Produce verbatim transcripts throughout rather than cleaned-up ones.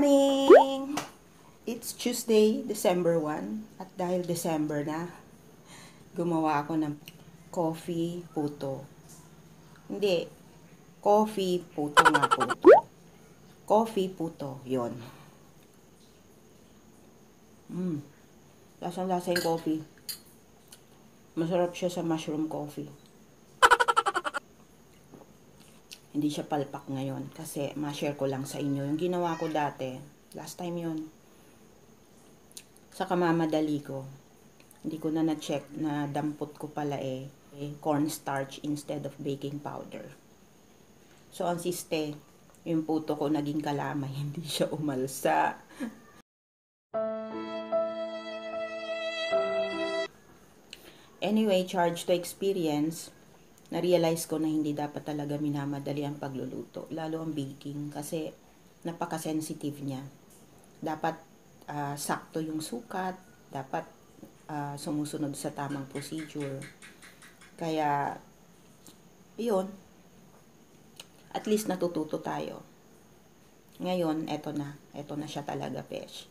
morning! It's Tuesday, December first. At dahil December na, gumawa ako ng coffee puto. Hindi, coffee puto nga po. Coffee puto, yun. Mm. Lasang-lasa yung coffee. Masarap siya sa mushroom coffee. Hindi siya palpak ngayon kasi ma-share ko lang sa inyo yung ginawa ko dati. Last time yun. Sa kamamadali ko. Hindi ko na na-check na dampot ko pala eh, eh cornstarch instead of baking powder. So ang siste, yung puto ko naging kalamay, hindi siya umalsa. Anyway, charge to experience. Na-realize ko na hindi dapat talaga minamadali ang pagluluto, lalo ang baking, kasi napaka-sensitive niya. Dapat uh, sakto yung sukat, dapat uh, sumusunod sa tamang procedure. Kaya, yun, at least natututo tayo. Ngayon, eto na. Eto na siya talaga, pesh.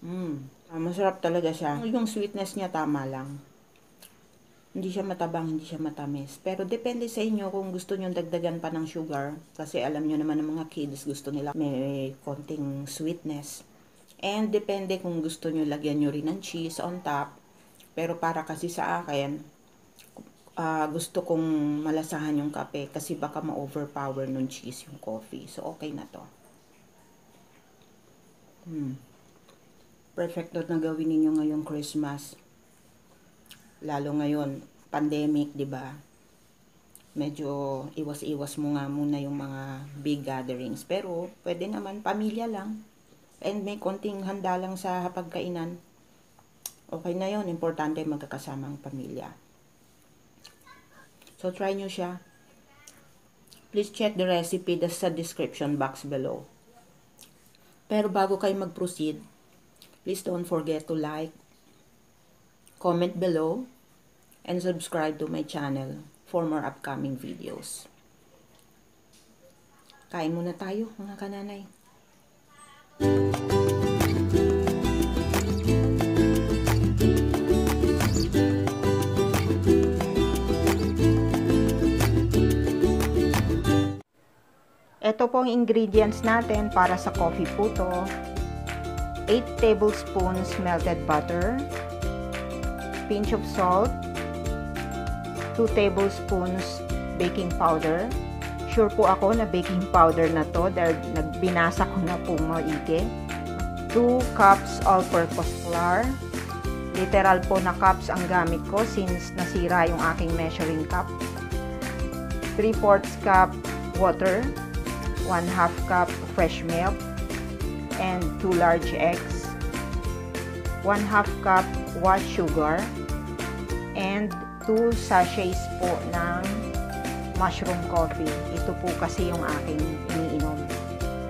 Mm, masarap talaga siya. Yung sweetness niya, tama lang. Hindi siya matabang, hindi siya matamis. Pero depende sa inyo kung gusto nyo dagdagan pa ng sugar. Kasi alam nyo naman ng mga kids, gusto nila may, may konting sweetness. And depende kung gusto nyo, lagyan nyo rin ng cheese on top. Pero para kasi sa akin, uh, gusto kong malasahan yung kape. Kasi baka ma-overpower nung cheese yung coffee. So okay na to. Hmm. Perfecto na gawin ninyo ngayong Christmas. Lalo ngayon, pandemic, di ba? Medyo iwas-iwas mo nga muna yung mga big gatherings. Pero, pwede naman, pamilya lang. And may konting handa lang sa pagkainan. Okay na yon, importante magkakasamang pamilya. So, try nyo siya. Please check the recipe sa description box below. Pero bago kayo mag-proceed, please don't forget to like, comment below, and subscribe to my channel for more upcoming videos. Kain muna tayo, mga kananay. Ito po ang ingredients natin para sa coffee puto. eight tablespoons melted butter, pinch of salt, two tablespoons baking powder. Sure po ako na baking powder na to dahil nagbinasa ko na po maigi. two cups all-purpose flour. Literal po na cups ang gamit ko since nasira yung aking measuring cup. three fourths cup water, one half cup fresh milk, and two large eggs. one half cup white sugar, and two sachets po ng mushroom coffee. Ito po kasi yung aking iniinom.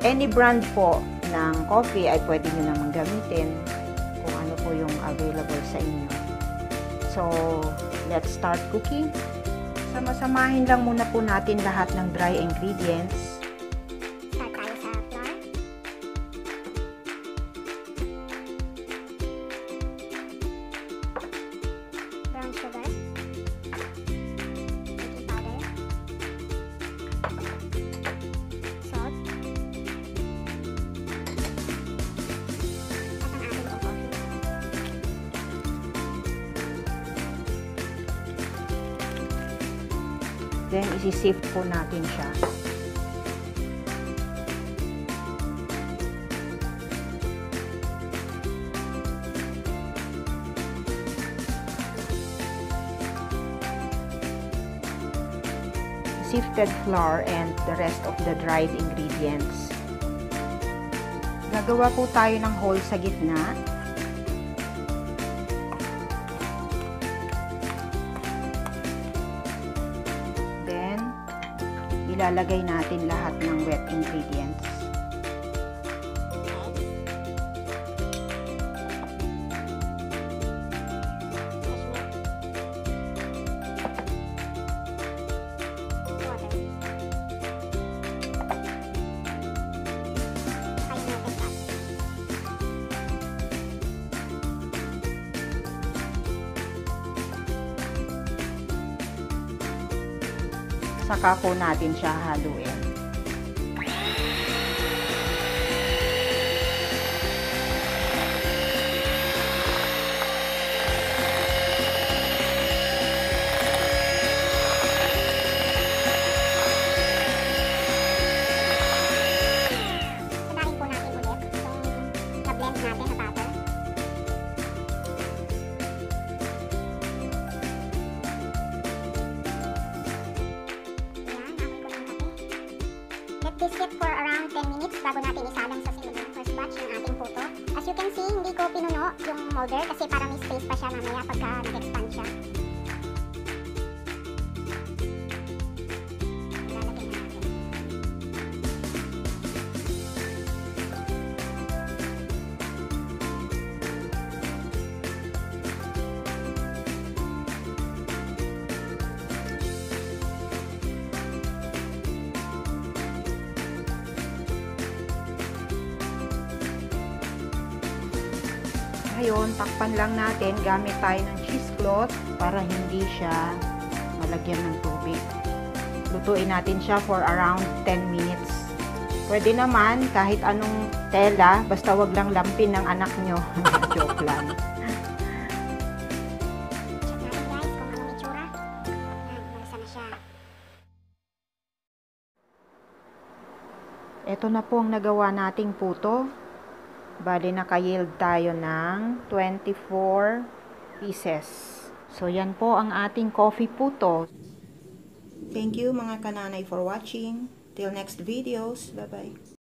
Any brand po ng coffee ay pwede nyo namang gamitin kung ano po yung available sa inyo. So, let's start cooking. Sama-samahin lang muna po natin lahat ng dry ingredients. Then, isi-sift po natin siya. Sifted flour and the rest of the dried ingredients. Gagawa po tayo ng hole sa gitna. Ilalagay natin lahat ng wet ingredients. saka po natin siya haluin. Let this sit for around ten minutes bago natin isalang sa sinunod first batch ng ating puto. As you can see, hindi ko pinuno yung molder kasi para may space pa siya mamaya pagka nag-expand siya. Ngayon, takpan lang natin gamit tayo ng cheesecloth para hindi siya malagyan ng tubig. Lutuin natin siya for around ten minutes. Pwede naman kahit anong tela, basta wag lang lampin ng anak nyo. Joke lang. Ito na po ang nagawa nating puto. Bali, naka-yield tayo ng twenty-four pieces. So, yan po ang ating coffee puto. Thank you mga kananay for watching. Till next videos. Bye-bye.